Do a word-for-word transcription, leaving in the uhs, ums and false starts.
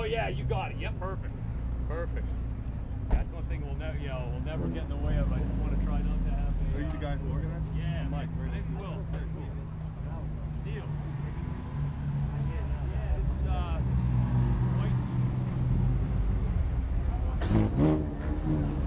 Oh yeah, you got it. Yep, perfect. Perfect. That's one thing we'll never, you know, we'll never get in the way of. I just want to try not to have a... Are you uh, the guy who organized? Yeah, Mike. I think we will. Very cool. Deal. Yeah, this is, uh, White.